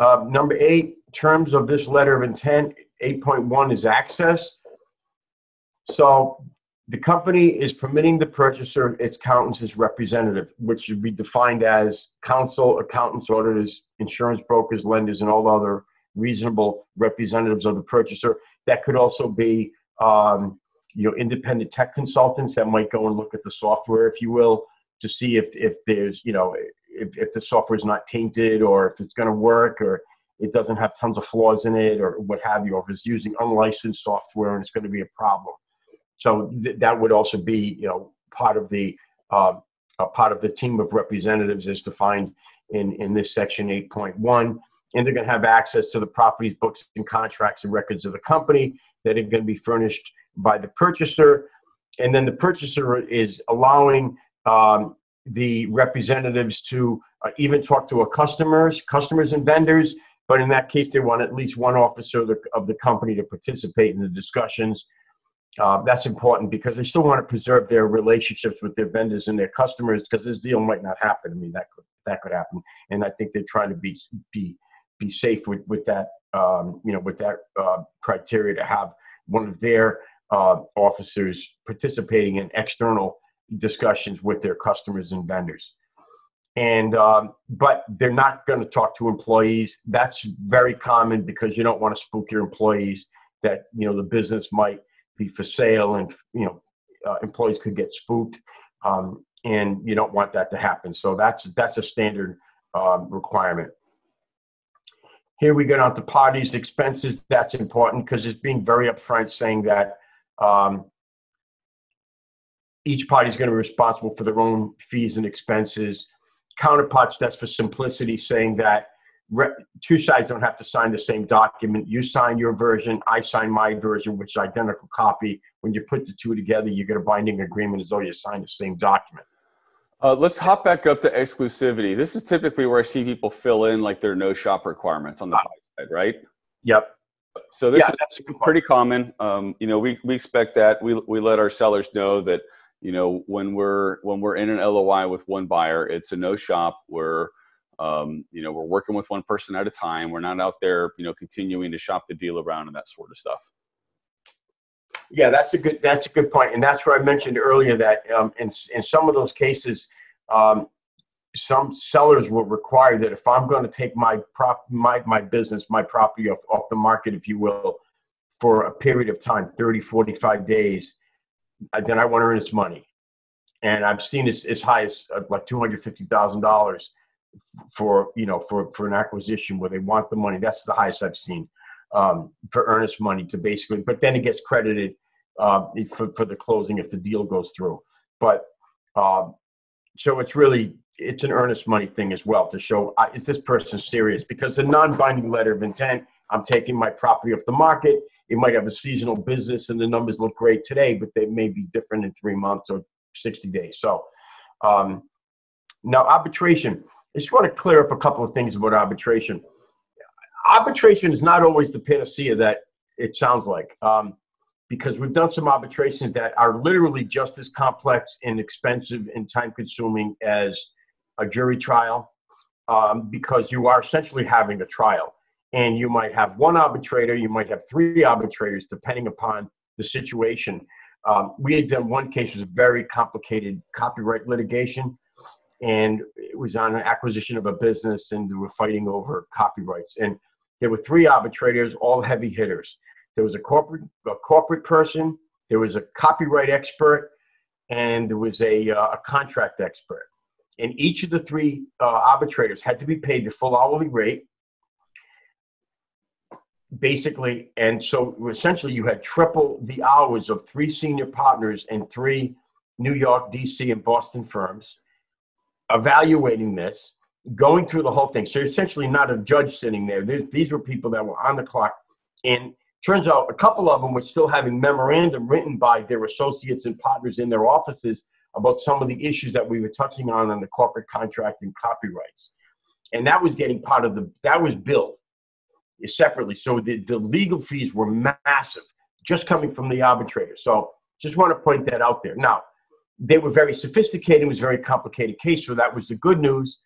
Number 8, terms of this letter of intent, 8.1 is access. So the company is permitting the purchaser, its accountants, its representative, which should be defined as counsel, accountants, auditors, insurance brokers, lenders, and all other reasonable representatives of the purchaser. That could also be independent tech consultants that might go and look at the software, if you will, to see if there's, if the software is not tainted, or if it's going to work, or it doesn't have tons of flaws in it, or what have you, or if it's using unlicensed software and it's going to be a problem. So that would also be, part of the team of representatives as defined in this section 8.1. And they're going to have access to the properties, books, and contracts and records of the company that are going to be furnished by the purchaser. And then the purchaser is allowing the representatives to even talk to our customers and vendors. But in that case, they want at least one officer of the company to participate in the discussions. That's important because they still want to preserve their relationships with their vendors and their customers, because this deal might not happen. I mean, that could happen. And I think they're trying to be safe with that, with that criteria, to have one of their officers participating in external discussions with their customers and vendors. And but they're not going to talk to employees. That's very common because you don't want to spook your employees that, the business might be for sale, and, employees could get spooked, and you don't want that to happen. So that's a standard requirement. Here we get on to parties, expenses. That's important because it's being very upfront, saying that each party is going to be responsible for their own fees and expenses. Counterparts, that's for simplicity, saying that two sides don't have to sign the same document. You sign your version, I sign my version, which is identical copy. When you put the two together, you get a binding agreement as though you sign the same document. Let's hop back up to exclusivity. This is typically where I see people fill in like their no shop requirements on the buy side, right? Yep. So this is pretty common. We expect that. We let our sellers know that, when we're in an LOI with one buyer, it's a no shop. We're, we're working with one person at a time. We're not out there, continuing to shop the deal around and that sort of stuff. Yeah, that's a good point. And that's where I mentioned earlier that in some of those cases, some sellers will require that if I'm going to take my property off the market, if you will, for a period of time, 30, 45 days, then I want to earn this money. And I've seen it as high as like $250,000 for an acquisition where they want the money. That's the highest I've seen. For earnest money to basically, but then it gets credited for the closing if the deal goes through. But so it's an earnest money thing as well, to show is this person serious? Because the non-binding letter of intent, I'm taking my property off the market. It might have a seasonal business and the numbers look great today, but they may be different in 3 months or 60 days. So now arbitration. I just want to clear up a couple of things about arbitration. Arbitration is not always the panacea that it sounds like, because we've done some arbitrations that are literally just as complex and expensive and time-consuming as a jury trial, because you are essentially having a trial. And you might have one arbitrator, you might have 3 arbitrators, depending upon the situation. We had done one case with a very complicated copyright litigation, and it was on an acquisition of a business, and they were fighting over copyrights. And there were 3 arbitrators, all heavy hitters. There was a corporate person, there was a copyright expert, and there was a contract expert. And each of the 3 arbitrators had to be paid the full hourly rate, basically. And so essentially you had triple the hours of 3 senior partners and 3 New York, DC, and Boston firms evaluating this, going through the whole thing. So essentially not a judge sitting there. These were people that were on the clock. And turns out a couple of them were still having memorandum written by their associates and partners in their offices about some of the issues that we were touching on the corporate contract and copyrights. And that was getting part of that was billed separately. So the legal fees were massive, just coming from the arbitrator. So just want to point that out there. Now, they were very sophisticated. It was a very complicated case, so that was the good news.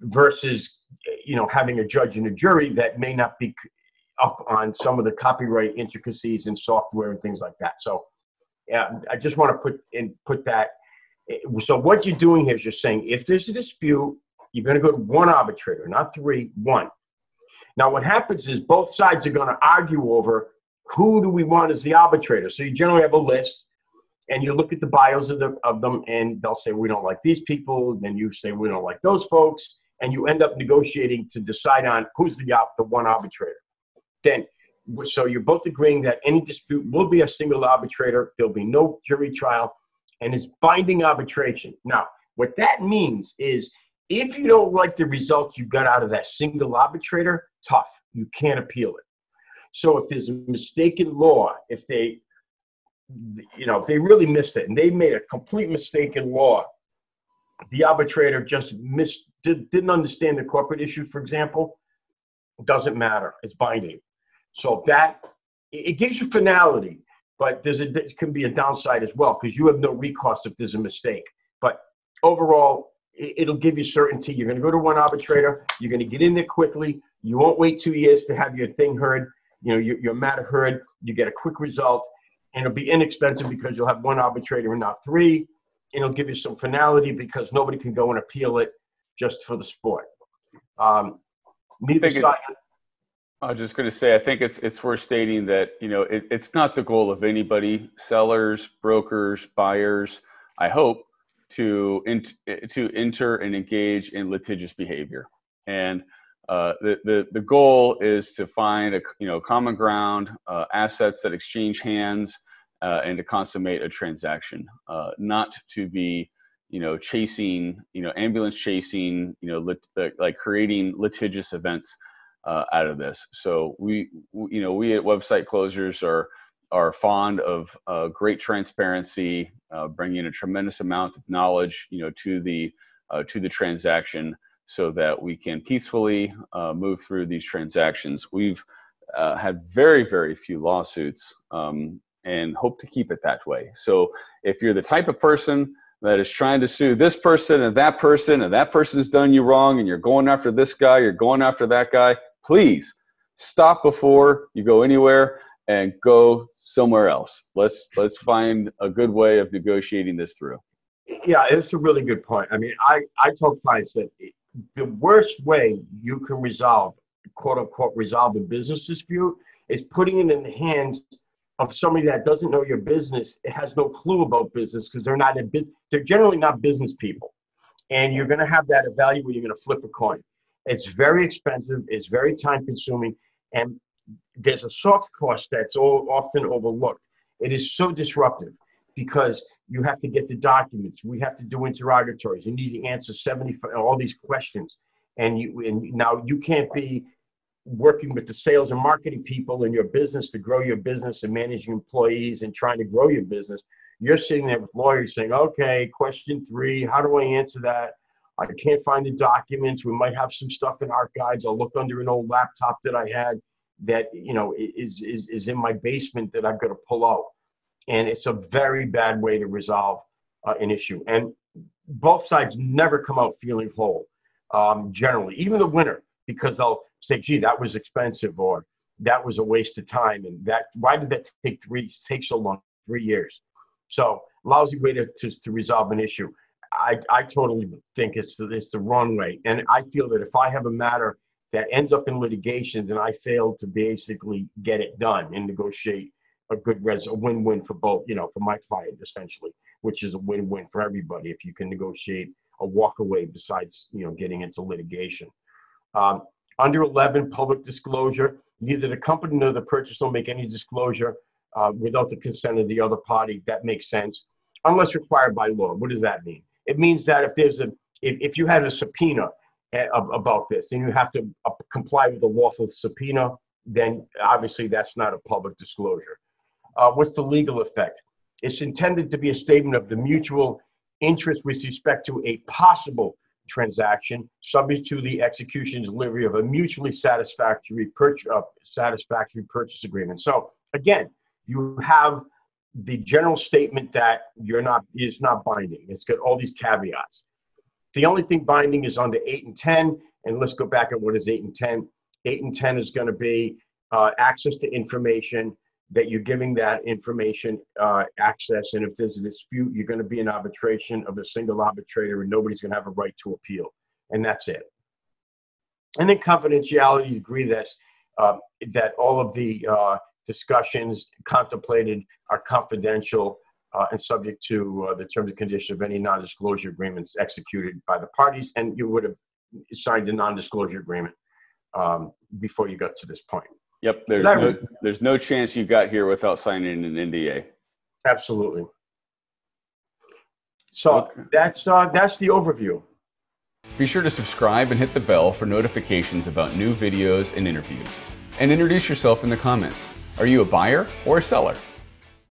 versus, you know, having a judge and a jury that may not be up on some of the copyright intricacies and software and things like that. So I just want to put that. So what you're doing here is you're saying if there's a dispute, you're going to go to one arbitrator, not three, one. Now what happens is both sides are going to argue over who do we want as the arbitrator. So you generally have a list, and you look at the bios of them, and they'll say, we don't like these people. Then you say, we don't like those folks. And you end up negotiating to decide on who's the one arbitrator. Then, so you're both agreeing that any dispute will be a single arbitrator. There'll be no jury trial, and it's binding arbitration. Now, what that means is if you don't like the results you got out of that single arbitrator, tough. You can't appeal it. So if there's a mistaken law, if they, you know, if they really missed it and they made a complete mistake in law, the arbitrator just didn't understand the corporate issue, for example, doesn't matter. It's binding. So that, it gives you finality, but there's a, it can be a downside as well because you have no recourse if there's a mistake. But overall, it'll give you certainty. You're going to go to one arbitrator. You're going to get in there quickly. You won't wait 2 years to have your thing heard. You know, your matter heard. You get a quick result. And it'll be inexpensive because you'll have one arbitrator and not three. And it'll give you some finality because nobody can go and appeal it just for the sport. I was just going to say, I think it's worth stating that, you know, it's not the goal of anybody, sellers, brokers, buyers, I hope, to enter and engage in litigious behavior. And the goal is to find a common ground, assets that exchange hands, and to consummate a transaction, not to be chasing ambulance chasing like creating litigious events out of this. So we at Website Closers are fond of great transparency, bringing a tremendous amount of knowledge to the transaction, so that we can peacefully move through these transactions. We've had very, very few lawsuits and hope to keep it that way. So if you're the type of person that is trying to sue this person and that person, and that person's done you wrong, and you're going after this guy, you're going after that guy, please stop before you go anywhere and go somewhere else. Let's find a good way of negotiating this through. Yeah, it's a really good point. I mean, I tell clients that the worst way you can resolve, quote unquote, resolve a business dispute is putting it in the hands of somebody that doesn't know your business. It has no clue about business because they're not they're generally not business people. And you're going to have that value where you're going to flip a coin. It's very expensive. It's very time consuming. And there's a soft cost that's often overlooked. It is so disruptive because you have to get the documents. We have to do interrogatories. You need to answer 75, all these questions. And now you can't be working with the sales and marketing people in your business to grow your business and managing employees and trying to grow your business. You're sitting there with lawyers saying, okay, question three, how do I answer that? I can't find the documents. We might have some stuff in archives. I'll look under an old laptop that I had that, you know, is in my basement that I've got to pull out. And it's a very bad way to resolve an issue. And both sides never come out feeling whole, generally, even the winner, because they'll say, gee, that was expensive, or that was a waste of time. And that, why did that take so long, 3 years? So lousy way to resolve an issue. I totally think it's the wrong way. And I feel that if I have a matter that ends up in litigation, then I failed to basically get it done and negotiate a win-win for both, you know, for my client, essentially, which is a win-win for everybody if you can negotiate a walk-away besides, you know, getting into litigation. Under 11, public disclosure, neither the company nor the purchaser will make any disclosure without the consent of the other party. That makes sense, unless required by law. What does that mean? It means that if there's if you had a subpoena about this, and you have to comply with a lawful subpoena, then obviously that's not a public disclosure. What's the legal effect? It's intended to be a statement of the mutual interest with respect to a possible transaction, subject to the execution and delivery of a mutually satisfactory purchase agreement. So again, you have the general statement that it's not binding. It's got all these caveats. The only thing binding is on the 8 and 10. And let's go back at what is 8 and 10. 8 and 10 is going to be access to information, that you're giving that information access. And if there's a dispute, you're going to be in arbitration of a single arbitrator, and nobody's going to have a right to appeal. And that's it. And then confidentiality, agree that all of the discussions contemplated are confidential and subject to the terms and conditions of any non-disclosure agreements executed by the parties. And you would have signed a non-disclosure agreement before you got to this point. Yep, there's no chance you got here without signing an NDA. Absolutely. So okay. That's the overview. Be sure to subscribe and hit the bell for notifications about new videos and interviews. And introduce yourself in the comments. Are you a buyer or a seller?